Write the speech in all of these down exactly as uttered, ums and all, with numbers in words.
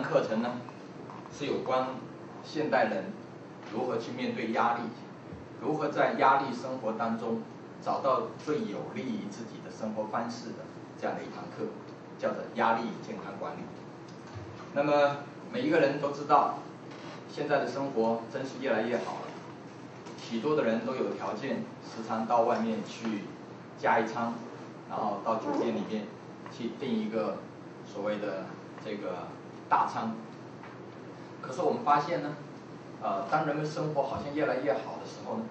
堂课程呢，是有关现代人如何去面对压力，如何在压力生活当中找到最有利于自己的生活方式的这样的一堂课，叫做压力健康管理。那么每一个人都知道，现在的生活真是越来越好了，许多的人都有条件时常到外面去加一餐，然后到酒店里面去订一个所谓的这个大餐。可是我们发现呢，呃，当人们生活好像越来越好的时候呢，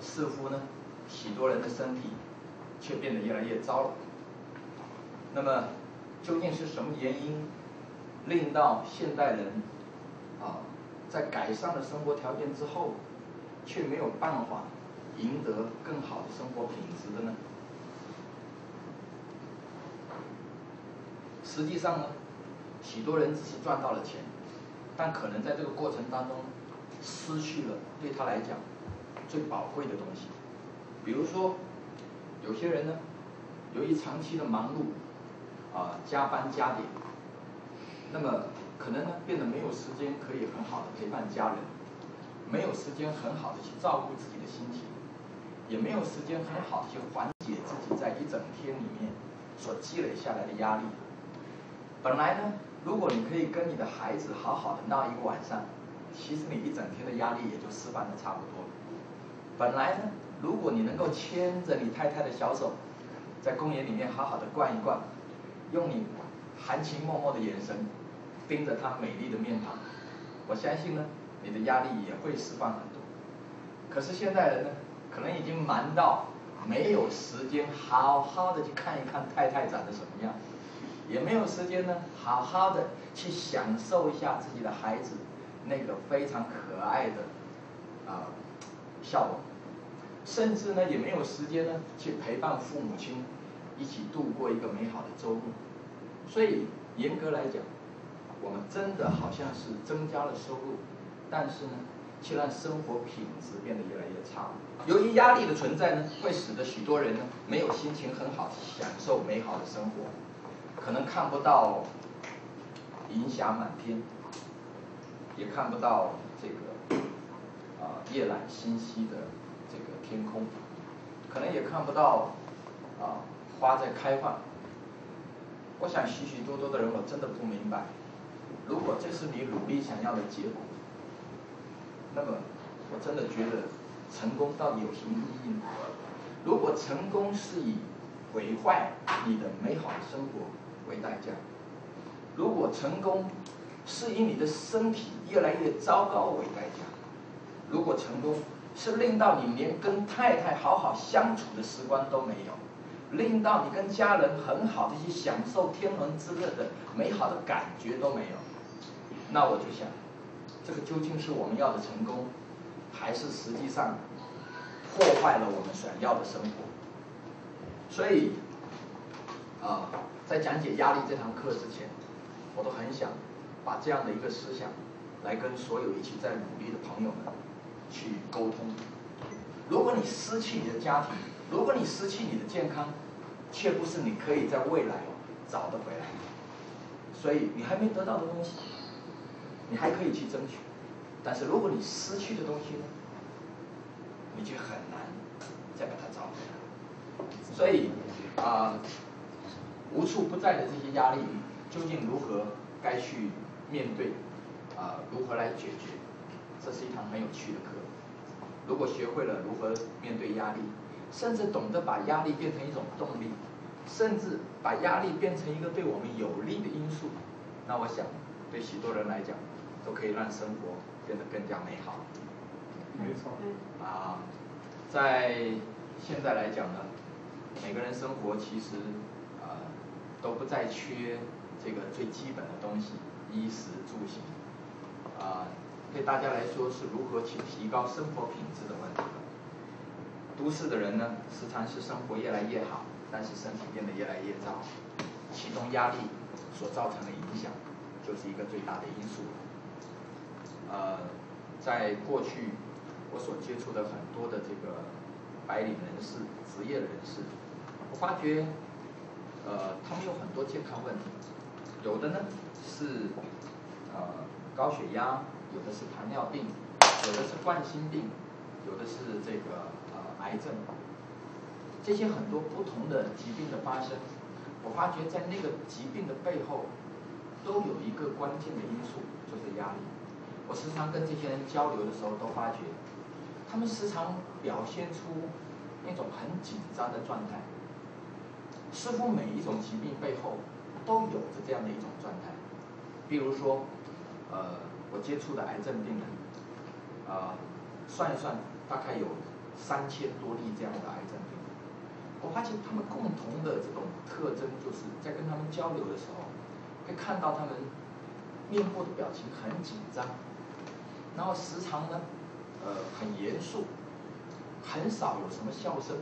似乎呢，许多人的身体却变得越来越糟了。那么，究竟是什么原因令到现代人啊，在改善了生活条件之后，却没有办法赢得更好的生活品质的呢？实际上呢，许多人只是赚到了钱，但可能在这个过程当中，失去了对他来讲最宝贵的东西。比如说，有些人呢，由于长期的忙碌，啊、呃，加班加点，那么可能呢变得没有时间可以很好的陪伴家人，没有时间很好的去照顾自己的心情，也没有时间很好的去缓解自己在一整天里面所积累下来的压力。本来呢，如果你可以跟你的孩子好好的闹一个晚上，其实你一整天的压力也就释放的差不多了。本来呢，如果你能够牵着你太太的小手，在公园里面好好的逛一逛，用你含情脉脉的眼神盯着她美丽的面庞，我相信呢，你的压力也会释放很多。可是现在人呢，可能已经忙到没有时间好好的去看一看太太长得什么样，也没有时间呢，好好的去享受一下自己的孩子那个非常可爱的啊、呃、笑容，甚至呢也没有时间呢去陪伴父母亲一起度过一个美好的周末。所以严格来讲，我们真的好像是增加了收入，但是呢却让生活品质变得越来越差。由于压力的存在呢，会使得许多人呢没有心情很好去享受美好的生活，可能看不到银霞满天，也看不到这个啊、呃、夜阑星稀的这个天空，可能也看不到啊、呃、花在开放。我想许许多多的人，我真的不明白，如果这是你努力想要的结果，那么我真的觉得成功到底有什么意义呢？如果成功是以毁坏你的美好的生活为代价，如果成功是以你的身体越来越糟糕为代价，如果成功是令到你连跟太太好好相处的时光都没有，令到你跟家人很好的去享受天伦之乐的美好的感觉都没有，那我就想，这个究竟是我们要的成功，还是实际上破坏了我们想要的生活？所以啊、呃，在讲解压力这堂课之前，我都很想把这样的一个思想来跟所有一起在努力的朋友们去沟通。如果你失去你的家庭，如果你失去你的健康，却不是你可以在未来找得回来的，所以你还没得到的东西你还可以去争取，但是如果你失去的东西呢，你却很难再把它找回来。所以啊、呃，无处不在的这些压力究竟如何该去面对，啊、呃，如何来解决？这是一堂很有趣的课。如果学会了如何面对压力，甚至懂得把压力变成一种动力，甚至把压力变成一个对我们有利的因素，那我想，对许多人来讲，都可以让生活变得更加美好。没错。啊、呃，在现在来讲呢，每个人生活其实啊、呃、都不再缺这个最基本的东西，衣食住行，啊、呃，对大家来说是如何去提高生活品质的问题。都市的人呢，时常是生活越来越好，但是身体变得越来越糟，其中压力所造成的影响，就是一个最大的因素。呃，在过去我所接触的很多的这个白领人士、职业人士，我发觉，呃，他们有很多健康问题。有的呢是呃高血压，有的是糖尿病，有的是冠心病，有的是这个呃癌症，这些很多不同的疾病的发生，我发觉在那个疾病的背后，都有一个关键的因素，就是压力。我时常跟这些人交流的时候，都发觉，他们时常表现出那种很紧张的状态。似乎每一种疾病背后都有着这样的一种状态。比如说，呃，我接触的癌症病人，啊、呃，算一算大概有三千多例这样的癌症病人。我发现他们共同的这种特征，就是在跟他们交流的时候，会看到他们。 面部的表情很紧张，然后时常呢，呃，很严肃，很少有什么笑声，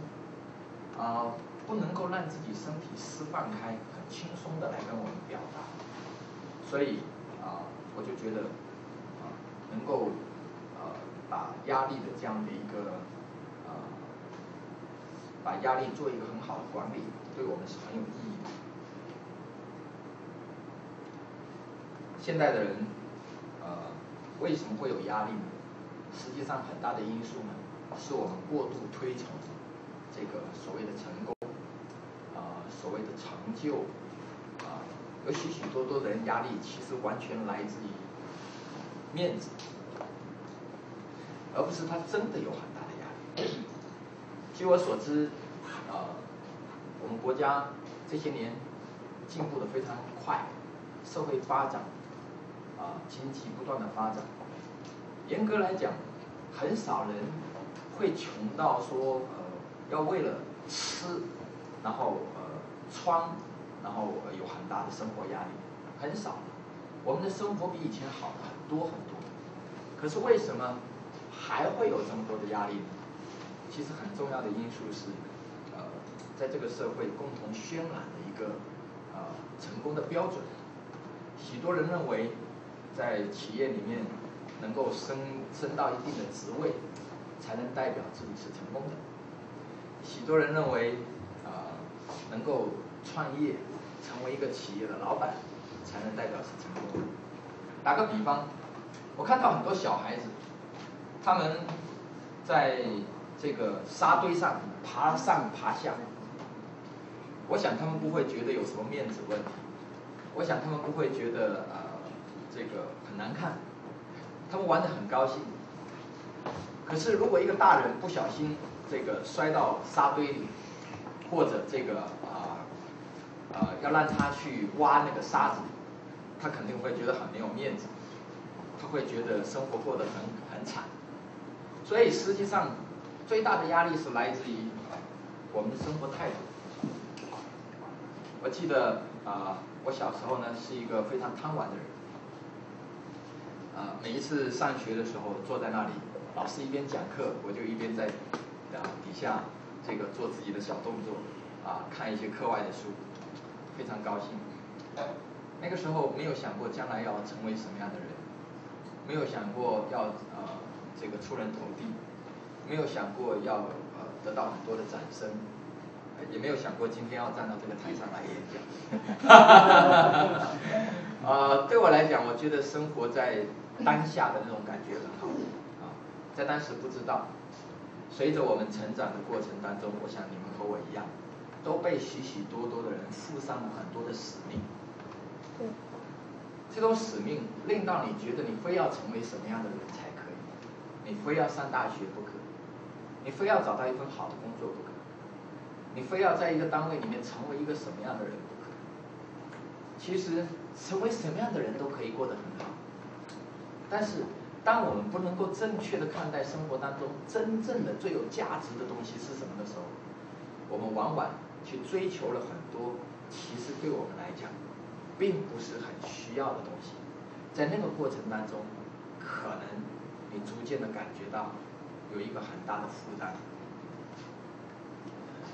啊、呃，不能够让自己身体释放开，很轻松的来跟我们表达，所以啊、呃，我就觉得啊、呃，能够呃把压力的这样的一个呃，把压力做一个很好的管理，对我们是很有意义的。 现代的人，呃，为什么会有压力呢？实际上，很大的因素呢，是我们过度推崇这个所谓的成功，啊、呃，所谓的成就，啊、呃，有许许多多的人压力其实完全来自于面子，而不是他真的有很大的压力。据我所知，呃，我们国家这些年进步的非常快，社会发展。 啊，经济不断的发展，严格来讲，很少人会穷到说，呃，要为了吃，然后呃穿，然后、呃、有很大的生活压力，很少。我们的生活比以前好了很多很多，可是为什么还会有这么多的压力呢？其实很重要的因素是，呃，在这个社会共同渲染的一个呃成功的标准，许多人认为。 在企业里面能够升升到一定的职位，才能代表自己是成功的。许多人认为，呃，能够创业，成为一个企业的老板，才能代表是成功的。打个比方，我看到很多小孩子，他们在这个沙堆上爬上爬下，我想他们不会觉得有什么面子问题，我想他们不会觉得呃。 这个很难看，他们玩得很高兴。可是如果一个大人不小心这个摔到沙堆里，或者这个啊呃, 呃要让他去挖那个沙子，他肯定会觉得很没有面子，他会觉得生活过得很很惨。所以实际上最大的压力是来自于我们的生活态度。我记得啊、呃，我小时候呢是一个非常贪玩的人。 啊、呃，每一次上学的时候，坐在那里，老师一边讲课，我就一边在啊、呃、底下这个做自己的小动作，啊、呃，看一些课外的书，非常高兴。那个时候没有想过将来要成为什么样的人，没有想过要呃这个出人头地，没有想过要呃得到很多的掌声、呃，也没有想过今天要站到这个台上来演讲。呃，对我来讲，我觉得生活在 当下的那种感觉很好啊，在当时不知道。随着我们成长的过程当中，我想你们和我一样，都被许许多多的人附上了很多的使命。对。这种使命令到你觉得你非要成为什么样的人才可以，你非要上大学不可，你非要找到一份好的工作不可，你非要在一个单位里面成为一个什么样的人不可。其实，成为什么样的人都可以过得很好。 但是，当我们不能够正确的看待生活当中真正的最有价值的东西是什么的时候，我们往往去追求了很多，其实对我们来讲，并不是很需要的东西。在那个过程当中，可能你逐渐的感觉到有一个很大的负担。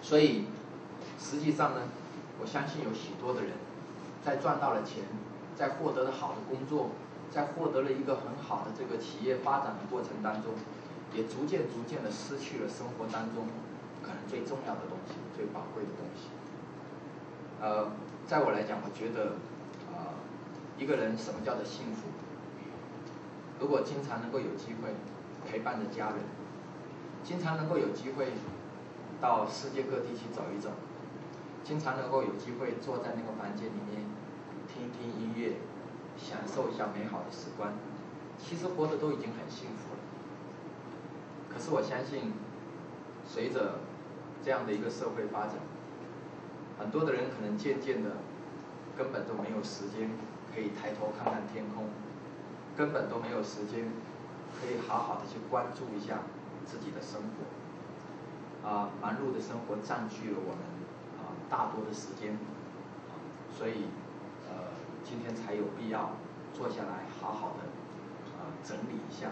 所以，实际上呢，我相信有许多的人，在赚到了钱，在获得了好的工作。 在获得了一个很好的这个企业发展的过程当中，也逐渐逐渐的失去了生活当中可能最重要的东西、最宝贵的东西。呃，在我来讲，我觉得，呃，一个人什么叫做幸福？如果经常能够有机会陪伴着家人，经常能够有机会到世界各地去走一走，经常能够有机会坐在那个房间里面听听音乐，享受一下美好的时光，其实活得都已经很幸福了。可是我相信，随着这样的一个社会发展，很多的人可能渐渐的根本都没有时间可以抬头看看天空，根本都没有时间可以好好的去关注一下自己的生活。啊，忙碌的生活占据了我们啊大多的时间，啊，所以呃今天才有必要坐下来好好的啊整理一下。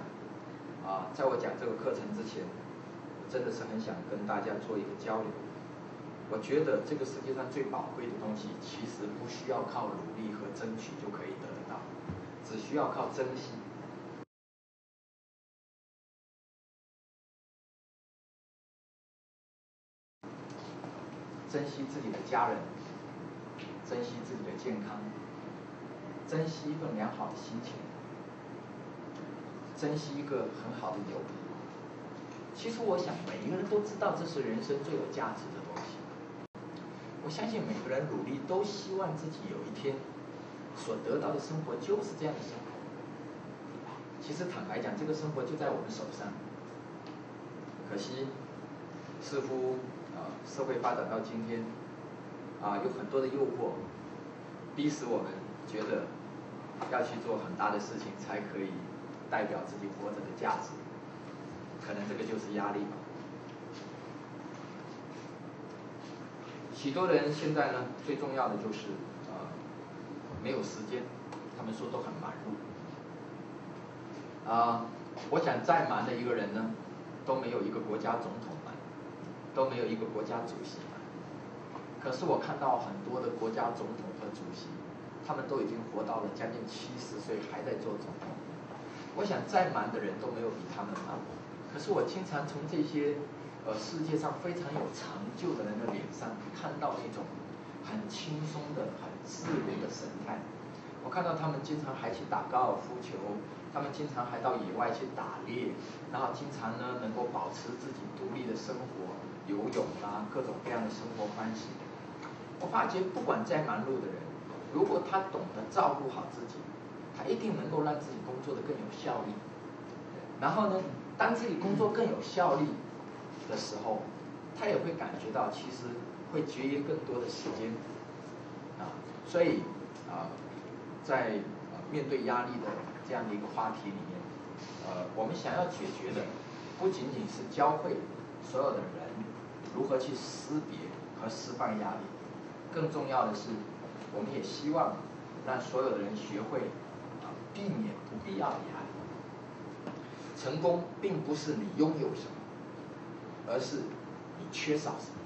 啊，在我讲这个课程之前，我真的是很想跟大家做一个交流。我觉得这个世界上最宝贵的东西，其实不需要靠努力和争取就可以得得到，只需要靠珍惜。珍惜自己的家人，珍惜自己的健康，珍惜一份良好的心情，珍惜一个很好的友谊。其实我想，每一个人都知道这是人生最有价值的东西。我相信每个人努力都希望自己有一天所得到的生活就是这样的生活。其实坦白讲，这个生活就在我们手上。可惜，似乎啊、呃，社会发展到今天，啊、呃，有很多的诱惑，逼使我们觉得要去做很大的事情才可以代表自己活着的价值。可能这个就是压力吧。许多人现在呢，最重要的就是，呃，没有时间，他们说都很忙碌。啊、呃，我想再忙的一个人呢，都没有一个国家总统忙，都没有一个国家主席忙。可是我看到很多的国家总统和主席，他们都已经活到了将近七十岁，还在做总统。我想再忙的人都没有比他们忙。可是我经常从这些。呃，世界上非常有成就的人的脸上看到一种很轻松的、很自如的神态。我看到他们经常还去打高尔夫球，他们经常还到野外去打猎，然后经常呢能够保持自己独立的生活，游泳啊，各种各样的生活方式。我发觉，不管再忙碌的人，如果他懂得照顾好自己，他一定能够让自己工作的更有效率。然后呢，当自己工作更有效率的时候，他也会感觉到其实会节约更多的时间，啊，所以啊、呃，在、呃、面对压力的这样的一个话题里面，呃，我们想要解决的不仅仅是教会所有的人如何去识别和释放压力，更重要的是，我们也希望让所有的人学会啊、呃、避免不必要的压力。成功并不是你拥有什么，而是你缺少什么。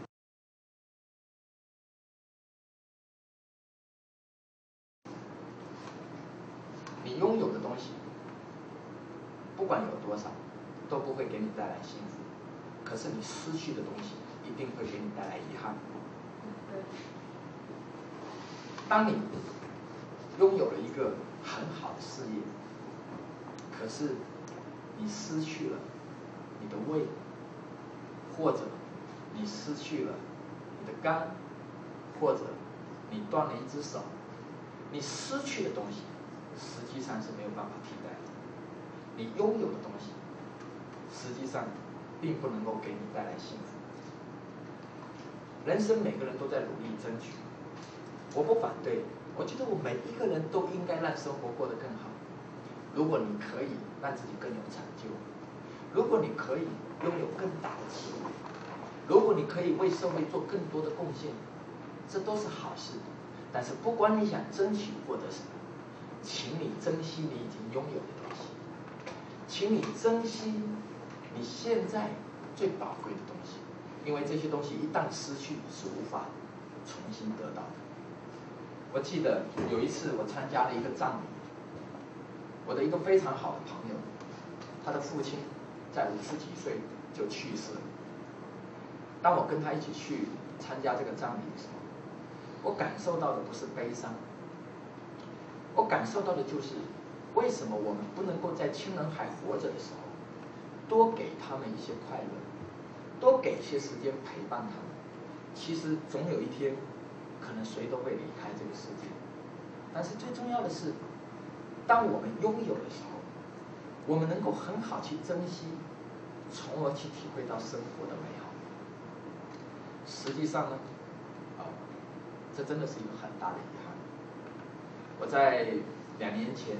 你拥有的东西，不管有多少，都不会给你带来幸福。可是你失去的东西，一定会给你带来遗憾。当你拥有了一个很好的事业，可是你失去了你的胃，或者你失去了你的肝，或者你断了一只手，你失去的东西实际上是没有办法替代的。你拥有的东西实际上并不能够给你带来幸福。人生每个人都在努力争取，我不反对，我觉得我每一个人都应该让生活过得更好。如果你可以让自己更有成就，如果你可以拥有更大的企业，如果你可以为社会做更多的贡献，这都是好事。但是不管你想争取获得什么，请你珍惜你已经拥有的东西，请你珍惜你现在最宝贵的东西，因为这些东西一旦失去是无法重新得到的。我记得有一次我参加了一个葬礼，我的一个非常好的朋友，他的父亲在五十几岁就去世了。当我跟他一起去参加这个葬礼的时候，我感受到的不是悲伤，我感受到的就是为什么我们不能够在亲人还活着的时候，多给他们一些快乐，多给一些时间陪伴他们？其实总有一天，可能谁都会离开这个世界。但是最重要的是，当我们拥有的时候，我们能够很好去珍惜，从而去体会到生活的美好。实际上呢，啊、哦，这真的是一个很大的遗憾。我在两年前，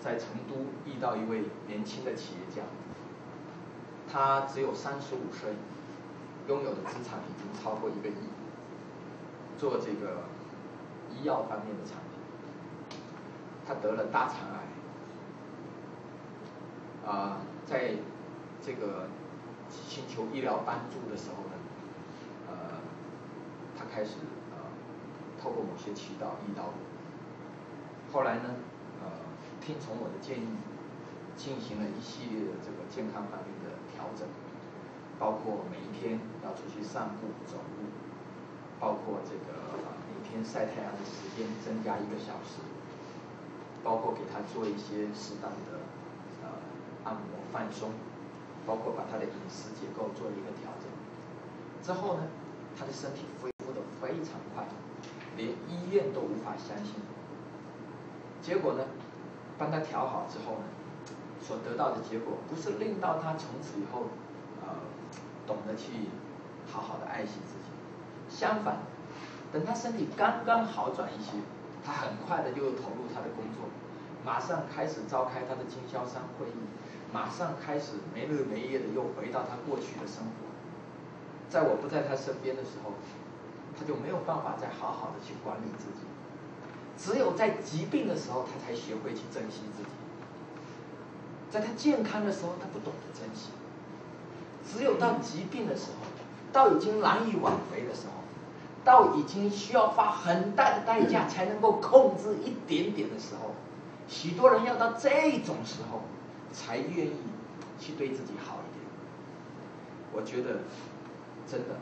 在成都遇到一位年轻的企业家，他只有三十五岁，拥有的资产已经超过一个亿，做这个医药方面的产品。他得了大肠癌，啊、呃，在这个寻求医疗帮助的时候呢，呃，他开始呃，透过某些渠道遇到我。后来呢，呃，听从我的建议，进行了一系列的这个健康方面的调整，包括每一天要出去散步、走路，包括这个、呃、每天晒太阳的时间增加一个小时，包括给他做一些适当的呃按摩放松，包括把他的饮食结构做了一个调整。之后呢，他的身体恢复得非常快，连医院都无法相信。结果呢，帮他调好之后呢，所得到的结果不是令到他从此以后，呃，懂得去好好的爱惜自己。相反，等他身体刚刚好转一些，他很快的就投入他的工作，马上开始召开他的经销商会议，马上开始没日没夜的又回到他过去的生活。在我不在他身边的时候，他就没有办法再好好的去管理自己。只有在疾病的时候，他才学会去珍惜自己；在他健康的时候，他不懂得珍惜；只有到疾病的时候，到已经难以挽回的时候，到已经需要花很大的代价才能够控制一点点的时候，许多人要到这种时候才愿意去对自己好一点。我觉得，真的，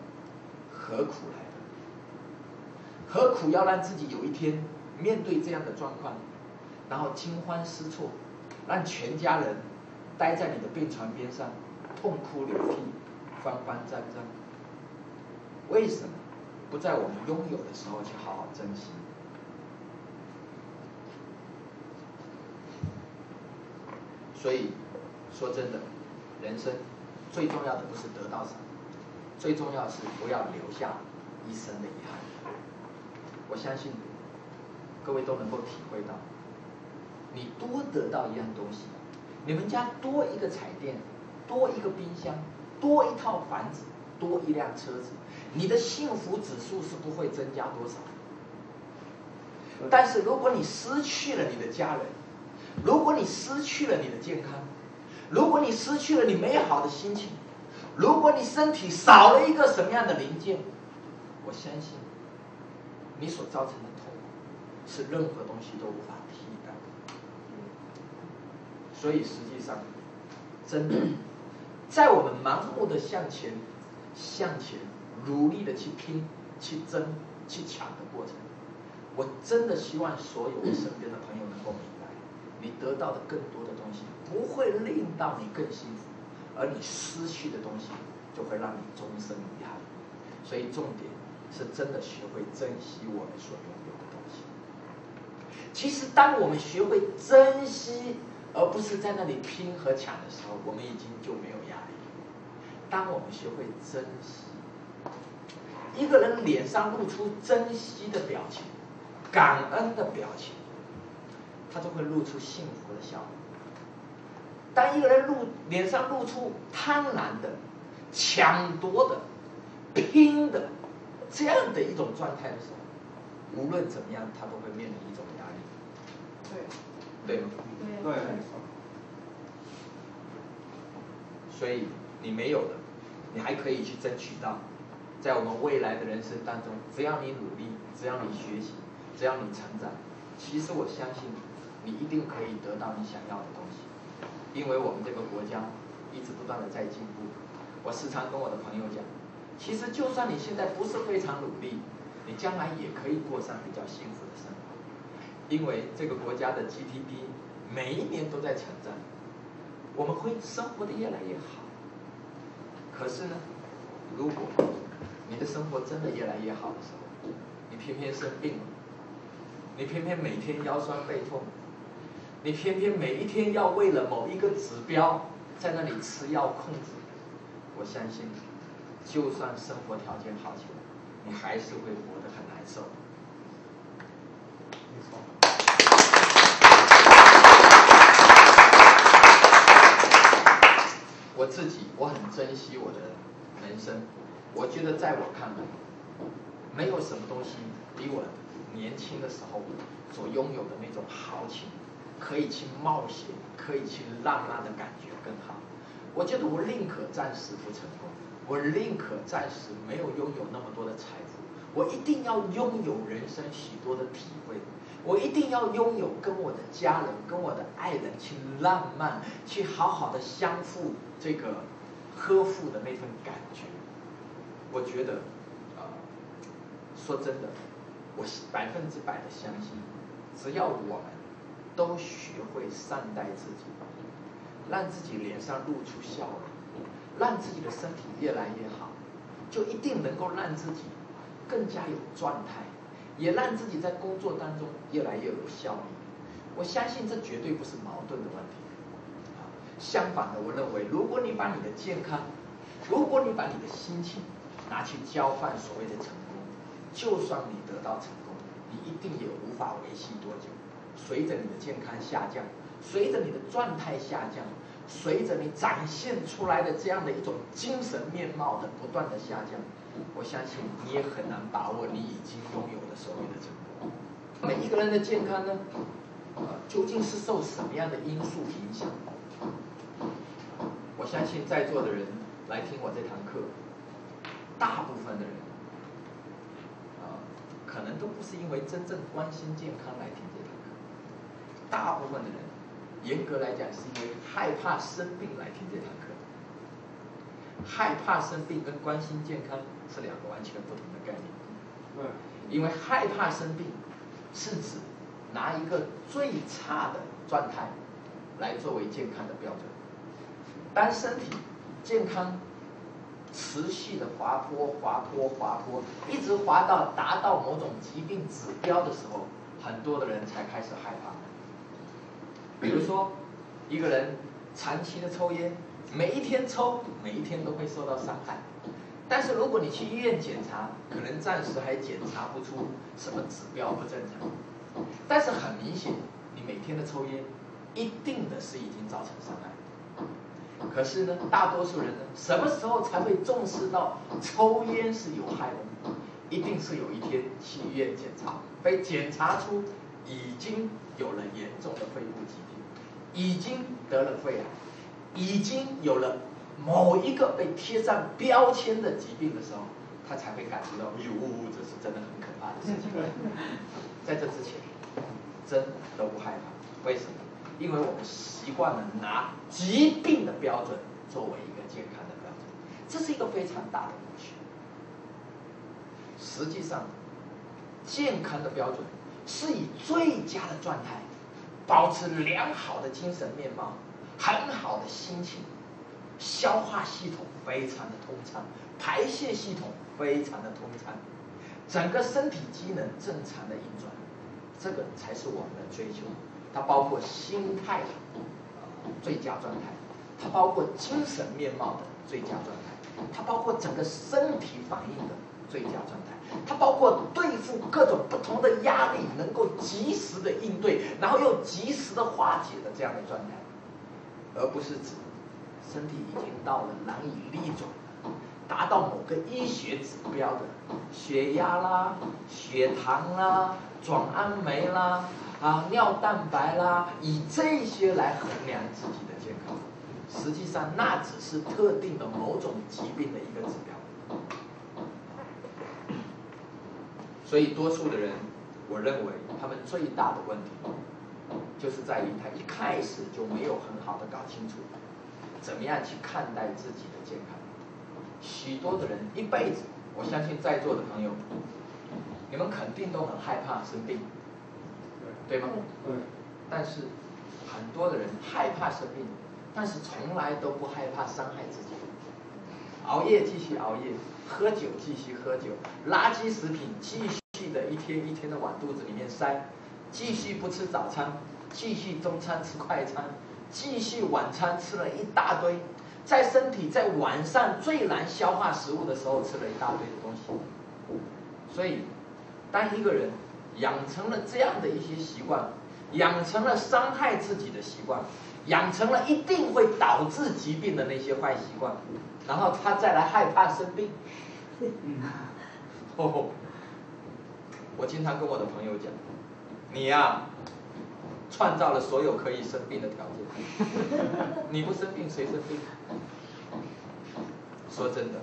何苦来的？何苦要让自己有一天面对这样的状况，然后惊慌失措，让全家人待在你的病床边上，痛哭流涕，慌慌张张？为什么不在我们拥有的时候去好好珍惜？所以，说真的，人生最重要的不是得到什么，最重要的是不要留下一生的遗憾。我相信各位都能够体会到，你多得到一样东西，你们家多一个彩电，多一个冰箱，多一套房子，多一辆车子，你的幸福指数是不会增加多少。但是如果你失去了你的家人，如果你失去了你的健康，如果你失去了你美好的心情，如果你身体少了一个什么样的零件，我相信你所造成的痛苦是任何东西都无法替代的。所以实际上，真的，在我们盲目的向前、向前努力的去拼、去争、去抢的过程，我真的希望所有我身边的朋友能够明白，你得到的更多的东西不会令到你更幸福，而你失去的东西就会让你终身遗憾。所以重点是真的学会珍惜我们所拥有的东西。其实当我们学会珍惜，而不是在那里拼和抢的时候，我们已经就没有压力了。当我们学会珍惜，一个人脸上露出珍惜的表情、感恩的表情，他就会露出幸福的笑容。当一个人露脸上露出贪婪的、抢夺的、拼的这样的一种状态的时候，无论怎么样，他都会面临一种压力。对，对吗？对。对。所以你没有的，你还可以去争取到。在我们未来的人生当中，只要你努力，只要你学习，只要你成长，其实我相信你一定可以得到你想要的东西。因为我们这个国家一直不断的在进步。我时常跟我的朋友讲，其实就算你现在不是非常努力，你将来也可以过上比较幸福的生活。因为这个国家的 G D P 每一年都在抢占，我们会生活的越来越好。可是呢，如果你的生活真的越来越好的时候，你偏偏生病了，你偏偏每天腰酸背痛，你偏偏每一天要为了某一个指标在那里吃药控制，我相信，就算生活条件好起来，你还是会活得很难受。没错。我自己我很珍惜我的人生，我觉得在我看来，没有什么东西比我年轻的时候所拥有的那种豪情，可以去冒险，可以去浪漫的感觉更好。我觉得我宁可暂时不成功，我宁可暂时没有拥有那么多的财富，我一定要拥有人生许多的体会，我一定要拥有跟我的家人、跟我的爱人去浪漫，去好好的相互这个呵护的那份感觉。我觉得，呃，说真的，我百分之百的相信，只要我们都学会善待自己，让自己脸上露出笑容，让自己的身体越来越好，就一定能够让自己更加有状态，也让自己在工作当中越来越有效率。我相信这绝对不是矛盾的问题。相反的，我认为如果你把你的健康，如果你把你的心情拿去交换所谓的成功，就算你得到成功，你一定也无法维系多久。随着你的健康下降，随着你的状态下降，随着你展现出来的这样的一种精神面貌的不断的下降，我相信你也很难把握你已经拥有的所谓的成功。每一个人的健康呢，呃，究竟是受什么样的因素影响？我相信在座的人来听我这堂课，大部分的人，呃，可能都不是因为真正关心健康来听这堂课。大部分的人，严格来讲是因为害怕生病来听这堂课。害怕生病跟关心健康是两个完全不同的概念。嗯，因为害怕生病，是指拿一个最差的状态来作为健康的标准。当身体健康持续的滑坡、滑坡、滑坡，一直滑到达到某种疾病指标的时候，很多的人才开始害怕。比如说，一个人长期的抽烟，每一天抽，每一天都会受到伤害。但是如果你去医院检查，可能暂时还检查不出什么指标不正常。但是很明显，你每天的抽烟，一定的是已经造成伤害。可是呢，大多数人呢，什么时候才会重视到抽烟是有害的？一定是有一天去医院检查，被检查出已经有了严重的肺部疾病，已经得了肺癌，已经有了某一个被贴上标签的疾病的时候，他才会感觉到，哟，这是真的很可怕的事情。在这之前，真的都不害怕，为什么？因为我们习惯了拿疾病的标准作为一个健康的标准，这是一个非常大的误区。实际上，健康的标准是以最佳的状态，保持良好的精神面貌，很好的心情，消化系统非常的通畅，排泄系统非常的通畅，整个身体机能正常的运转，这个才是我们的追求。它包括心态的最佳状态，它包括精神面貌的最佳状态，它包括整个身体反应的最佳状态，它包括对付各种不同的压力能够及时的应对，然后又及时的化解的这样的状态，而不是指身体已经到了难以逆转，达到某个医学指标的血压啦、血糖啦、转氨酶啦。啊，尿蛋白啦，以这些来衡量自己的健康，实际上那只是特定的某种疾病的一个指标。所以多数的人，我认为他们最大的问题，就是在于他一开始就没有很好的搞清楚，怎么样去看待自己的健康。许多的人一辈子，我相信在座的朋友，你们肯定都很害怕生病。对吗？对。但是很多的人害怕生病，但是从来都不害怕伤害自己。熬夜继续熬夜，喝酒继续喝酒，垃圾食品继续的一天一天的往肚子里面塞，继续不吃早餐，继续中餐吃快餐，继续晚餐吃了一大堆，在身体在晚上最难消化食物的时候吃了一大堆的东西。所以，当一个人养成了这样的一些习惯，养成了伤害自己的习惯，养成了一定会导致疾病的那些坏习惯，然后他再来害怕生病。嗯，哦，我经常跟我的朋友讲，你呀、啊，创造了所有可以生病的条件，你不生病谁生病？说真的，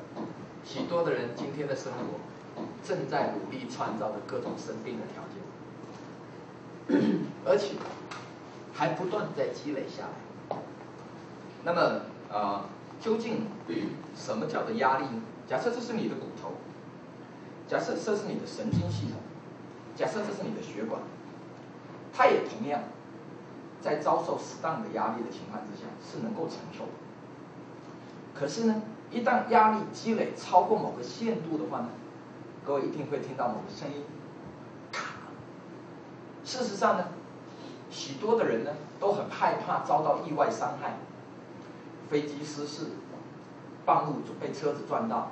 许多的人今天的生活正在努力创造着各种生病的条件，而且还不断在积累下来。那么，呃，究竟什么叫做压力呢？假设这是你的骨头，假设这是你的神经系统，假设这是你的血管，它也同样在遭受适当的压力的情况之下是能够承受的。可是呢，一旦压力积累超过某个限度的话呢，各位一定会听到某个声音，咔。事实上呢，许多的人呢都很害怕遭到意外伤害，飞机失事，半路被车子撞到，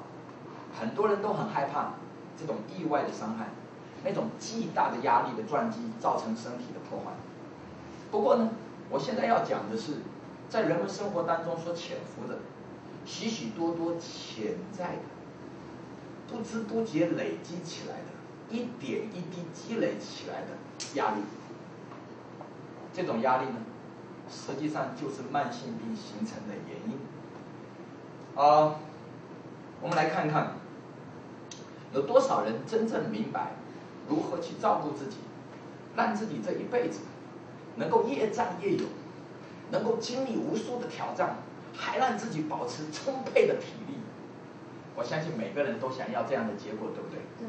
很多人都很害怕这种意外的伤害，那种巨大的压力的撞击造成身体的破坏。不过呢，我现在要讲的是，在人们生活当中所潜伏的许许多多潜在的、不知不觉累积起来的、一点一滴积累起来的压力。这种压力呢，实际上就是慢性病形成的原因。啊、呃，我们来看看，有多少人真正明白如何去照顾自己，让自己这一辈子能够越战越勇，能够经历无数的挑战，还让自己保持充沛的体力。我相信每个人都想要这样的结果，对不对？对。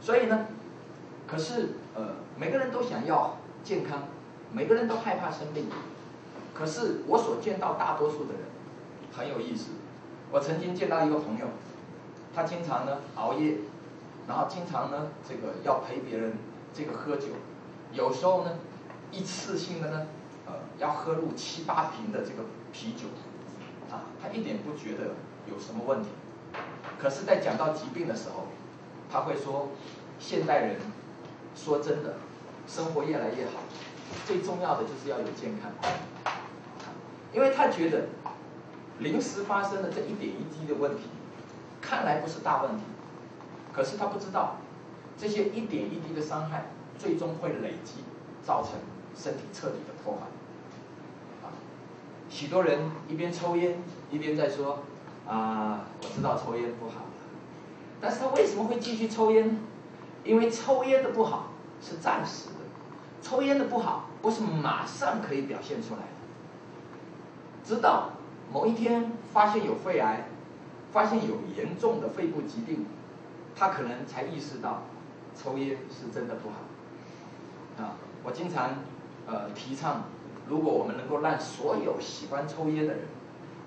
所以呢，可是呃，每个人都想要健康，每个人都害怕生病。可是我所见到大多数的人很有意思。我曾经见到一个朋友，他经常呢熬夜，然后经常呢这个要陪别人这个喝酒，有时候呢一次性的呢呃要喝入七八瓶的这个啤酒。啊，他一点不觉得有什么问题，可是在讲到疾病的时候，他会说，现代人说真的生活越来越好，最重要的就是要有健康。因为他觉得临时发生的这一点一滴的问题看来不是大问题，可是他不知道这些一点一滴的伤害最终会累积，造成身体彻底的破坏。许多人一边抽烟一边在说啊，我知道抽烟不好，但是他为什么会继续抽烟呢？因为抽烟的不好是暂时的，抽烟的不好不是马上可以表现出来的，直到某一天发现有肺癌，发现有严重的肺部疾病，他可能才意识到抽烟是真的不好。啊，我经常呃提倡，如果我们能够让所有喜欢抽烟的人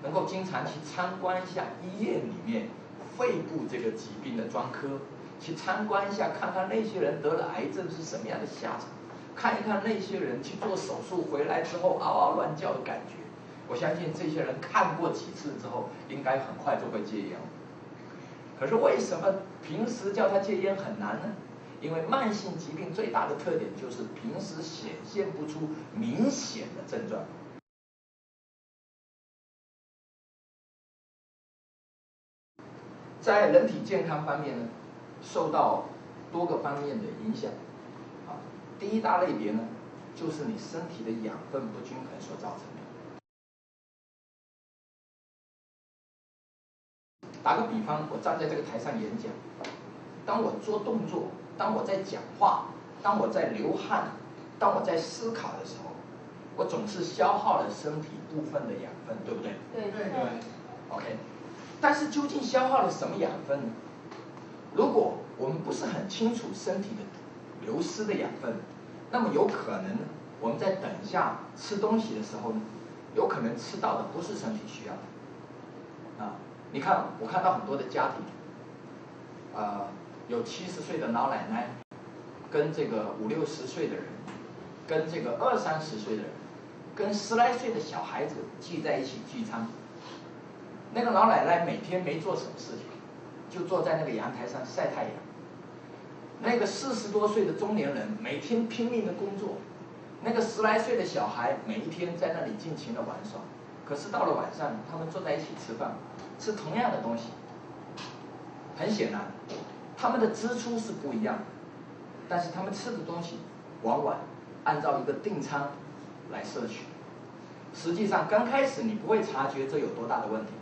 能够经常去参观一下医院里面肺部这个疾病的专科，去参观一下，看看那些人得了癌症是什么样的下场，看一看那些人去做手术回来之后嗷嗷乱叫的感觉，我相信这些人看过几次之后应该很快就会戒烟。可是为什么平时叫他戒烟很难呢？因为慢性疾病最大的特点就是平时显现不出明显的症状，在人体健康方面呢，受到多个方面的影响。啊，第一大类别呢，就是你身体的养分不均衡所造成的。打个比方，我站在这个台上演讲，当我做动作，当我在讲话，当我在流汗，当我在思考的时候，我总是消耗了身体部分的养分，对不对？对对对。OK， 但是究竟消耗了什么养分呢？如果我们不是很清楚身体的流失的养分，那么有可能我们在等一下吃东西的时候呢，有可能吃到的不是身体需要的。啊，你看，我看到很多的家庭，啊、呃，有七十岁的老奶奶，跟这个五六十岁的人，跟这个二三十岁的人，跟十来岁的小孩子聚在一起聚餐。那个老奶奶每天没做什么事情，就坐在那个阳台上晒太阳。那个四十多岁的中年人每天拼命的工作，那个十来岁的小孩每一天在那里尽情的玩耍，可是到了晚上，他们坐在一起吃饭，吃同样的东西。很显然，他们的支出是不一样的，但是他们吃的东西往往按照一个订餐来摄取。实际上，刚开始你不会察觉这有多大的问题，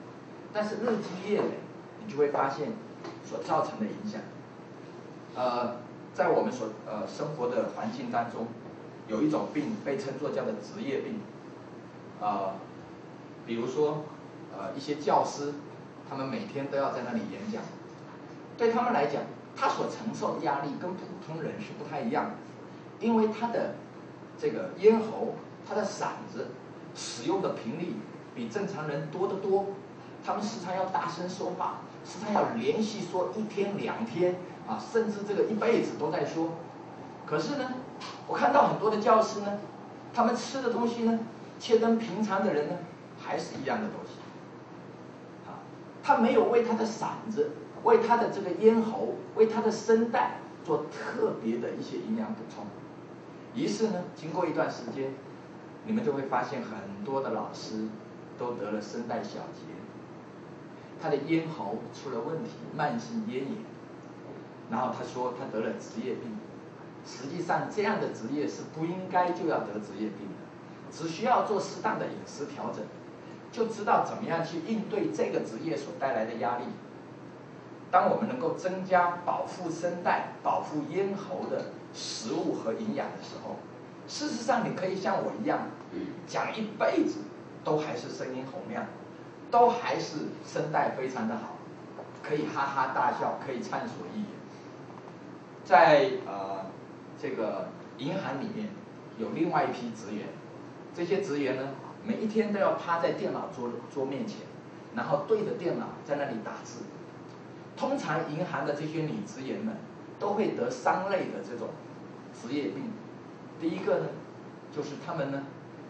但是日积月累，你就会发现所造成的影响。呃，在我们所呃生活的环境当中，有一种病被称作叫做职业病，呃，比如说，呃，一些教师，他们每天都要在那里演讲，对他们来讲，他所承受的压力跟普通人是不太一样的，因为他的这个咽喉、他的嗓子使用的频率比正常人多得多，他们时常要大声说话，时常要连续说一天两天。啊，甚至这个一辈子都在说，可是呢，我看到很多的教师呢，他们吃的东西呢，却跟平常的人呢，还是一样的东西。啊，他没有为他的嗓子、为他的这个咽喉、为他的声带做特别的一些营养补充。于是呢，经过一段时间，你们就会发现很多的老师都得了声带小结，他的咽喉出了问题，慢性咽炎。然后他说他得了职业病，实际上这样的职业是不应该就要得职业病的，只需要做适当的饮食调整，就知道怎么样去应对这个职业所带来的压力。当我们能够增加保护声带、保护咽喉的食物和营养的时候，事实上你可以像我一样，讲一辈子都还是声音洪亮，都还是声带非常的好，可以哈哈大笑，可以畅所欲言。在呃这个银行里面有另外一批职员，这些职员呢，每一天都要趴在电脑桌桌面前，然后对着电脑在那里打字。通常银行的这些女职员们都会得三类的这种职业病。第一个呢，就是她们呢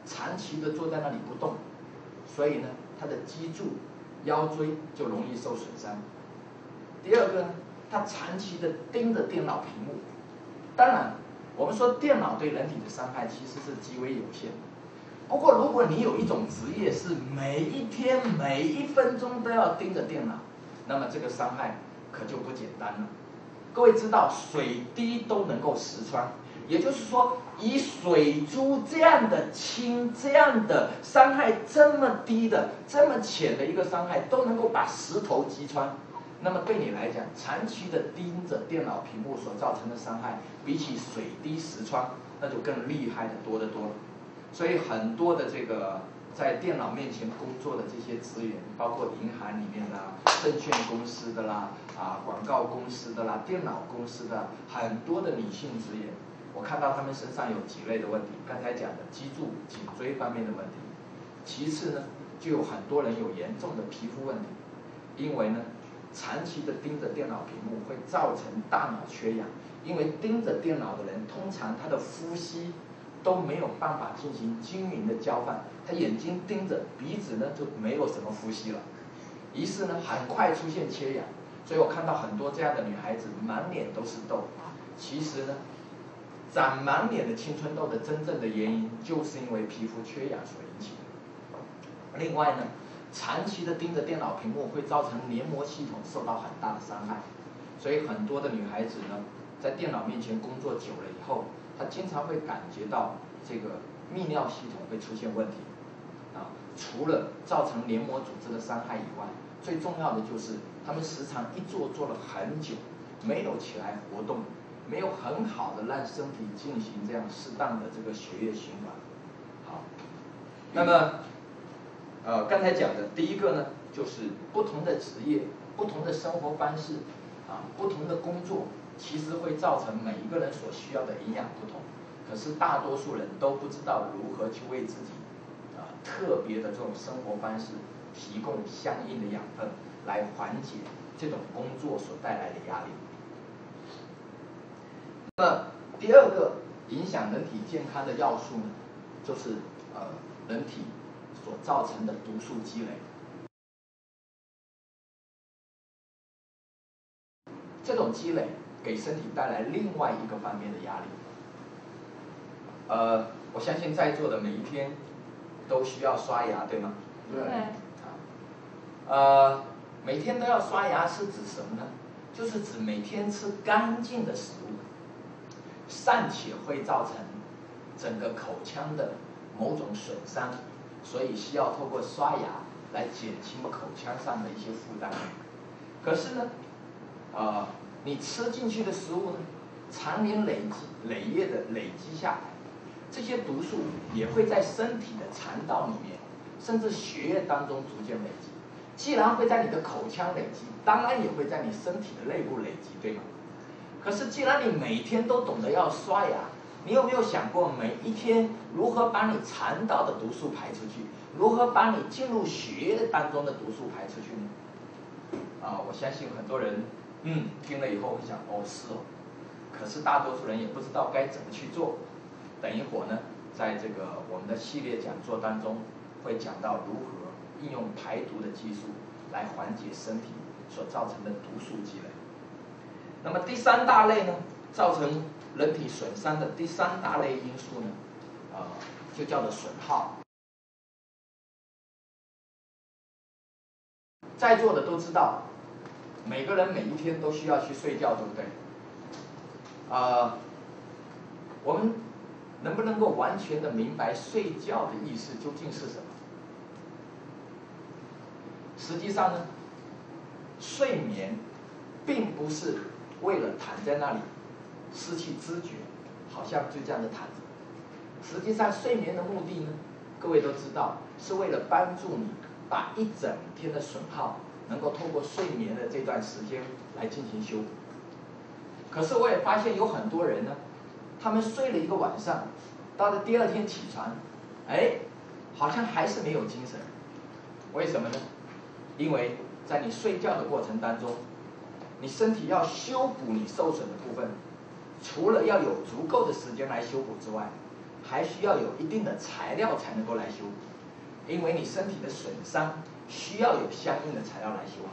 长期的坐在那里不动，所以呢她的脊柱、腰椎就容易受损伤。第二个呢，他长期的盯着电脑屏幕，当然，我们说电脑对人体的伤害其实是极为有限。不过，如果你有一种职业是每一天每一分钟都要盯着电脑，那么这个伤害可就不简单了。各位知道，水滴都能够石穿，也就是说，以水珠这样的轻、这样的伤害、这么低的、这么浅的一个伤害，都能够把石头击穿。那么对你来讲，长期的盯着电脑屏幕所造成的伤害，比起水滴石穿，那就更厉害的多得多了。所以很多的这个在电脑面前工作的这些职员，包括银行里面啦、证券公司的啦、啊广告公司的啦、电脑公司的，很多的女性职员，我看到她们身上有几类的问题，刚才讲的脊柱、颈椎方面的问题。其次呢，就有很多人有严重的皮肤问题，因为呢，长期的盯着电脑屏幕会造成大脑缺氧，因为盯着电脑的人，通常他的呼吸都没有办法进行均匀的交换，他眼睛盯着，鼻子呢就没有什么呼吸了，于是呢很快出现缺氧。所以我看到很多这样的女孩子满脸都是痘。其实呢，长满脸的青春痘的真正的原因，就是因为皮肤缺氧所引起的。另外呢，长期的盯着电脑屏幕会造成黏膜系统受到很大的伤害，所以很多的女孩子呢，在电脑面前工作久了以后，她经常会感觉到这个泌尿系统会出现问题。啊，除了造成黏膜组织的伤害以外，最重要的就是她们时常一坐坐了很久，没有起来活动，没有很好的让身体进行这样适当的这个血液循环。好，那么。呃，刚才讲的第一个呢，就是不同的职业、不同的生活方式，啊，不同的工作，其实会造成每一个人所需要的营养不同。可是大多数人都不知道如何去为自己啊、呃、特别的这种生活方式提供相应的养分，来缓解这种工作所带来的压力。那么第二个影响人体健康的要素呢，就是呃人体所造成的毒素积累。这种积累给身体带来另外一个方面的压力。呃，我相信在座的每一天都需要刷牙，对吗？对。呃，每天都要刷牙是指什么呢？就是指每天吃干净的食物，尚且会造成整个口腔的某种损伤，所以需要透过刷牙来减轻口腔上的一些负担。可是呢，呃，你吃进去的食物呢，常年累积、累月的累积下来，这些毒素也会在身体的肠道里面，甚至血液当中逐渐累积。既然会在你的口腔累积，当然也会在你身体的内部累积，对吗？可是既然你每天都懂得要刷牙，你有没有想过每一天如何把你肠道的毒素排出去，如何把你进入血液当中的毒素排出去呢？啊，我相信很多人，嗯，听了以后会想，哦，是哦。可是大多数人也不知道该怎么去做。等一会儿呢，在这个我们的系列讲座当中，会讲到如何应用排毒的技术来缓解身体所造成的毒素积累。那么第三大类呢，造成人体损伤的第三大类因素呢，呃，就叫做损耗。在座的都知道，每个人每一天都需要去睡觉，对不对？呃，我们能不能够完全的明白睡觉的意思究竟是什么？实际上呢，睡眠并不是为了躺在那里失去知觉，好像就这样的躺着。实际上，睡眠的目的呢，各位都知道，是为了帮助你把一整天的损耗能够透过睡眠的这段时间来进行修补。可是我也发现有很多人呢，他们睡了一个晚上，到了第二天起床，哎，好像还是没有精神。为什么呢？因为在你睡觉的过程当中，你身体要修补你受损的部分，除了要有足够的时间来修补之外，还需要有一定的材料才能够来修补，因为你身体的损伤需要有相应的材料来修补，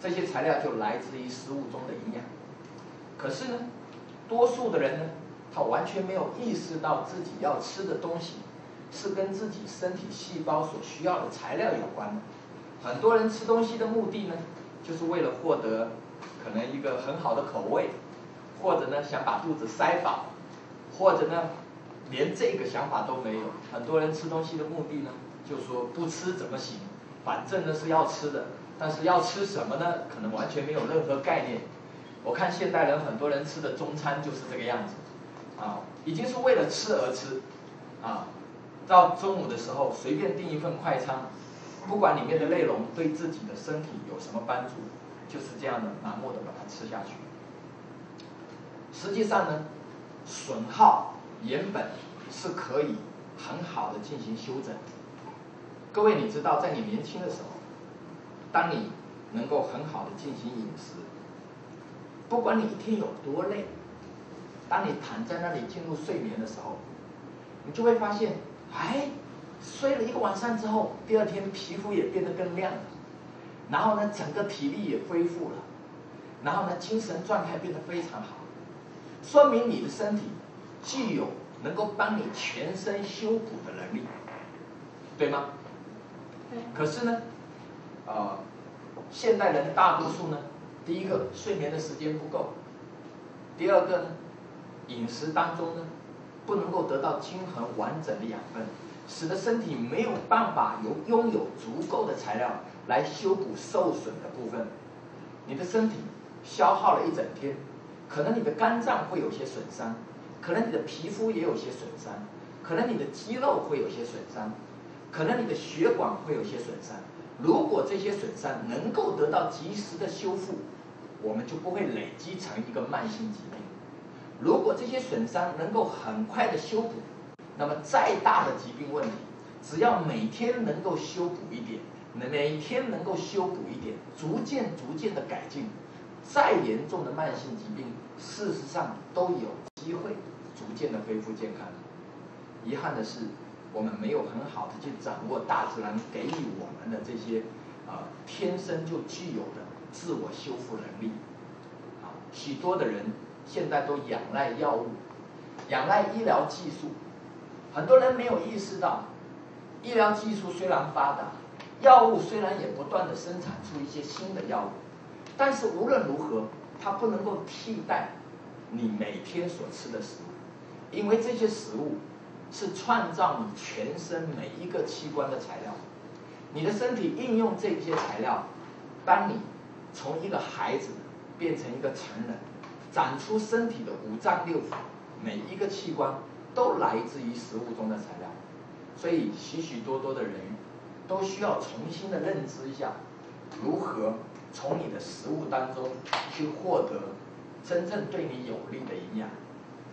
这些材料就来自于食物中的营养。可是呢，多数的人呢，他完全没有意识到自己要吃的东西是跟自己身体细胞所需要的材料有关的。很多人吃东西的目的呢，就是为了获得可能一个很好的口味，或者呢想把肚子塞饱，或者呢连这个想法都没有。很多人吃东西的目的呢，就说不吃怎么行，反正呢是要吃的，但是要吃什么呢，可能完全没有任何概念。我看现代人很多人吃的中餐就是这个样子啊，已经是为了吃而吃啊，到中午的时候随便订一份快餐，不管里面的内容对自己的身体有什么帮助，就是这样的盲目的把它吃下去。实际上呢，损耗原本是可以很好的进行修整。各位，你知道，在你年轻的时候，当你能够很好的进行饮食，不管你一天有多累，当你躺在那里进入睡眠的时候，你就会发现，哎，睡了一个晚上之后，第二天皮肤也变得更亮了，然后呢，整个体力也恢复了，然后呢，精神状态变得非常好，说明你的身体具有能够帮你全身修补的能力，对吗？对。可是呢，呃，现代人大多数呢，第一个睡眠的时间不够，第二个呢，饮食当中呢，不能够得到均衡完整的养分，使得身体没有办法有拥有足够的材料来修补受损的部分。你的身体消耗了一整天，可能你的肝脏会有些损伤，可能你的皮肤也有些损伤，可能你的肌肉会有些损伤，可能你的血管会有些损伤。如果这些损伤能够得到及时的修复，我们就不会累积成一个慢性疾病。如果这些损伤能够很快的修补，那么再大的疾病问题，只要每天能够修补一点，每天能够修补一点，逐渐逐渐的改进，再严重的慢性疾病，事实上都有机会逐渐的恢复健康。遗憾的是，我们没有很好的去掌握大自然给予我们的这些，呃，天生就具有的自我修复能力。啊，许多的人现在都仰赖药物，仰赖医疗技术，很多人没有意识到，医疗技术虽然发达，药物虽然也不断的生产出一些新的药物，但是无论如何，它不能够替代你每天所吃的食物，因为这些食物是创造你全身每一个器官的材料，你的身体应用这些材料，帮你从一个孩子变成一个成人，长出身体的五脏六腑，每一个器官都来自于食物中的材料，所以许许多多的人都需要重新的认知一下，如何从你的食物当中去获得真正对你有利的营养，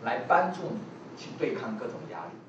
来帮助你去对抗各种压力。